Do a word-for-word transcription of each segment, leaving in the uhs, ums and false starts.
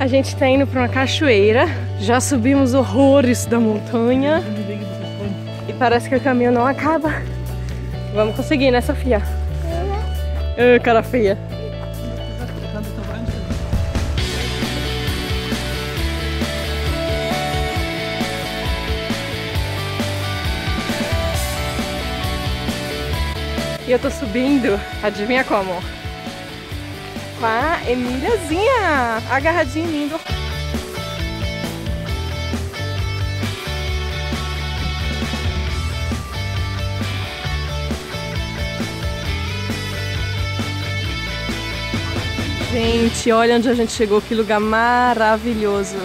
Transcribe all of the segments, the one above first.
A gente tá indo pra uma cachoeira. Já subimos horrores da montanha. E parece que o caminho não acaba. Vamos conseguir, né, Sofia? É. Ah, cara feia. E eu tô subindo, adivinha como? Com a Emiliazinha, agarradinha em mim. Gente, olha onde a gente chegou, que lugar maravilhoso.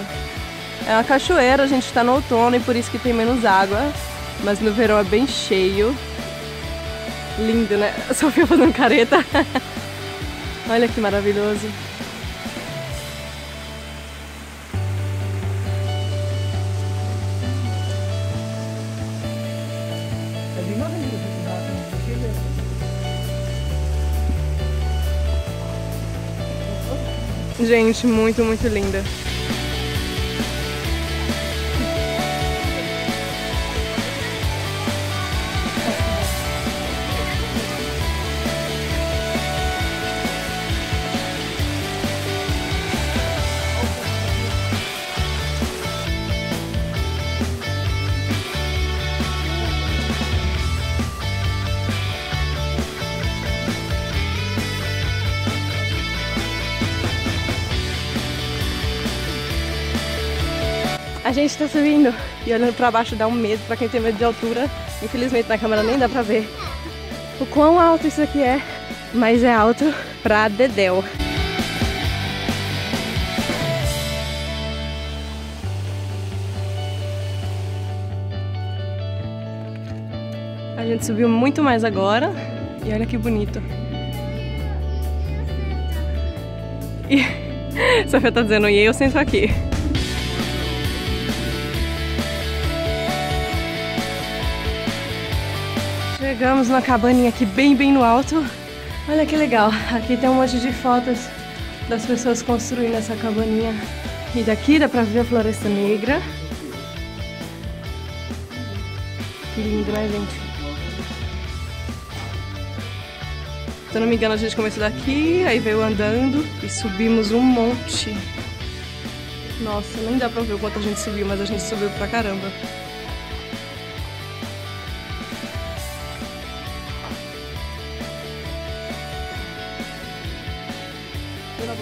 É uma cachoeira, a gente tá no outono e por isso que tem menos água. Mas no verão é bem cheio. Lindo, né? Só fui fazendo careta. Olha que maravilhoso. Gente, muito, muito linda. A gente tá subindo e olhando pra baixo dá um medo pra quem tem medo de altura. Infelizmente na câmera nem dá pra ver o quão alto isso aqui é, mas é alto pra dedéu. A gente subiu muito mais agora e olha que bonito. E Sofia tá dizendo, e eu sento aqui. Chegamos numa cabaninha aqui bem, bem no alto. Olha que legal. Aqui tem um monte de fotos das pessoas construindo essa cabaninha. E daqui dá pra ver a Floresta Negra. Que lindo, né, gente? Se eu não me engano, a gente começou daqui, aí veio andando e subimos um monte. Nossa, nem dá pra ver o quanto a gente subiu, mas a gente subiu pra caramba.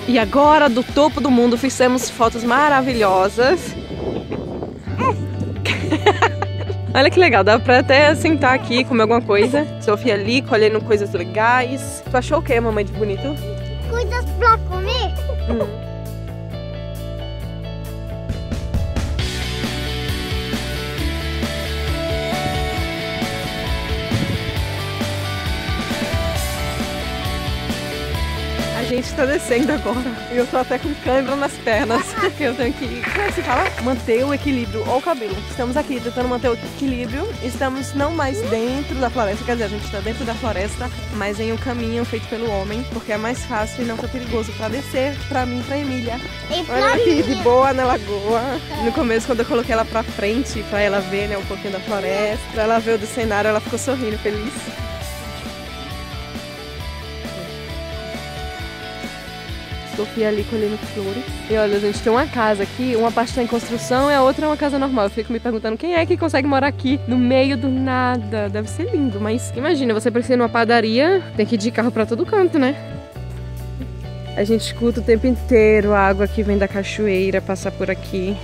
E agora, do topo do mundo, fizemos fotos maravilhosas. Olha que legal, dá pra até sentar aqui e comer alguma coisa. Sofia ali, colhendo coisas legais. Tu achou o que, mamãe, de bonito? Coisas pra comer? Hum. A gente tá descendo agora e eu tô até com cãibra nas pernas, porque eu tenho que, como é, se fala? Manter o equilíbrio ou o cabelo. Estamos aqui tentando manter o equilíbrio, estamos não mais dentro da floresta, quer dizer, a gente tá dentro da floresta, mas em um caminho feito pelo homem, porque é mais fácil e não tão perigoso pra descer, pra mim e pra Emília. E pra Olha aqui, de boa na lagoa. No começo, quando eu coloquei ela pra frente, pra ela ver, né, um pouquinho da floresta, pra ela ver o do cenário, ela ficou sorrindo, feliz. Sofia ali colhendo flores. E olha, a gente tem uma casa aqui, uma parte está em construção e a outra é uma casa normal. Eu fico me perguntando quem é que consegue morar aqui no meio do nada. Deve ser lindo, mas imagina, você precisa ir numa padaria, tem que ir de carro para todo canto, né? A gente escuta o tempo inteiro a água que vem da cachoeira passar por aqui.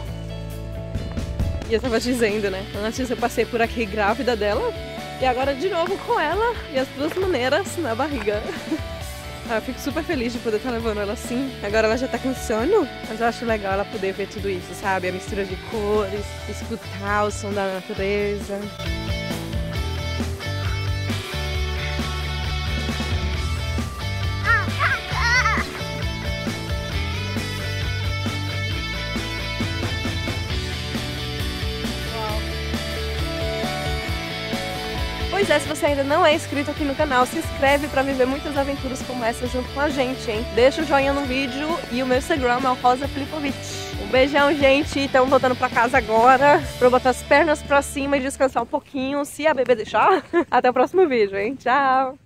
E eu tava dizendo, né? Antes eu passei por aqui grávida dela e agora de novo com ela e as duas maneiras na barriga. Ah, eu fico super feliz de poder estar levando ela assim. Agora ela já tá com sono, mas eu acho legal ela poder ver tudo isso, sabe? A mistura de cores, escutar o som da natureza. Pois é, se você ainda não é inscrito aqui no canal, se inscreve para viver muitas aventuras como essa junto com a gente, hein? Deixa o joinha no vídeo e o meu Instagram é o Rosa Filipovic. Um beijão, gente! Estamos voltando para casa agora para botar as pernas para cima e descansar um pouquinho, se a bebê deixar. Até o próximo vídeo, hein? Tchau!